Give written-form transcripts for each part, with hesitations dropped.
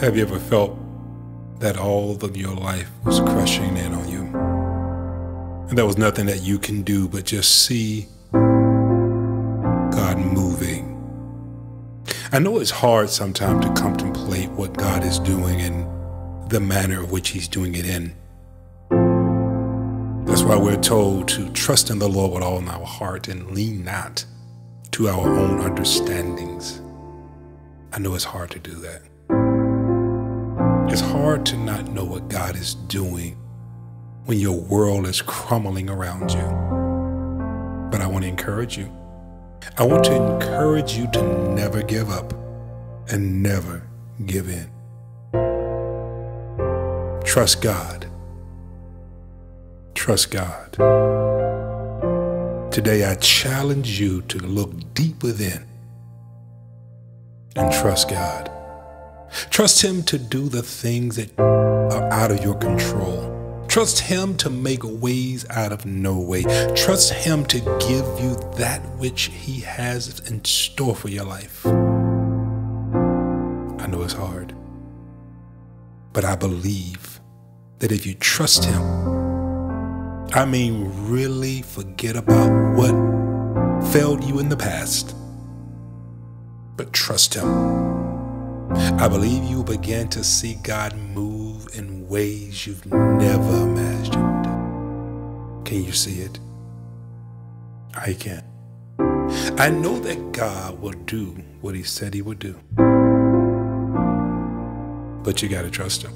Have you ever felt that all of your life was crushing in on you? And there was nothing that you can do but just see God moving. I know it's hard sometimes to contemplate what God is doing and the manner in which He's doing it in. That's why we're told to trust in the Lord with all in our heart and lean not to our own understandings. I know it's hard to do that. It's hard to not know what God is doing when your world is crumbling around you. But I want to encourage you. I want to encourage you to never give up and never give in. Trust God. Trust God. Today I challenge you to look deep within and trust God. Trust Him to do the things that are out of your control. Trust Him to make ways out of no way. Trust Him to give you that which He has in store for your life. I know it's hard, but I believe that if you trust Him, I mean really forget about what failed you in the past, but trust Him. I believe you begin to see God move in ways you've never imagined. Can you see it? I can. I know that God will do what He said He would do. But you got to trust Him.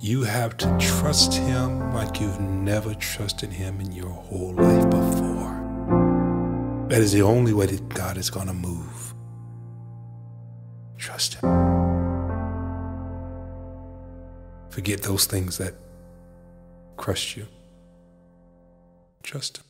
You have to trust Him like you've never trusted Him in your whole life before. That is the only way that God is going to move. Trust Him. Forget those things that crushed you. Trust Him.